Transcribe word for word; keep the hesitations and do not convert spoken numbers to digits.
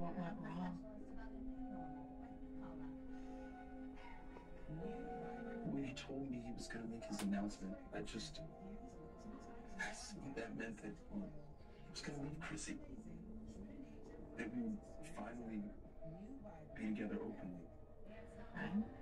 what went wrong. When he told me he was going to make his announcement, I just... I assumed that meant that he was going to leave Chrissy. That we would finally be together openly. Right?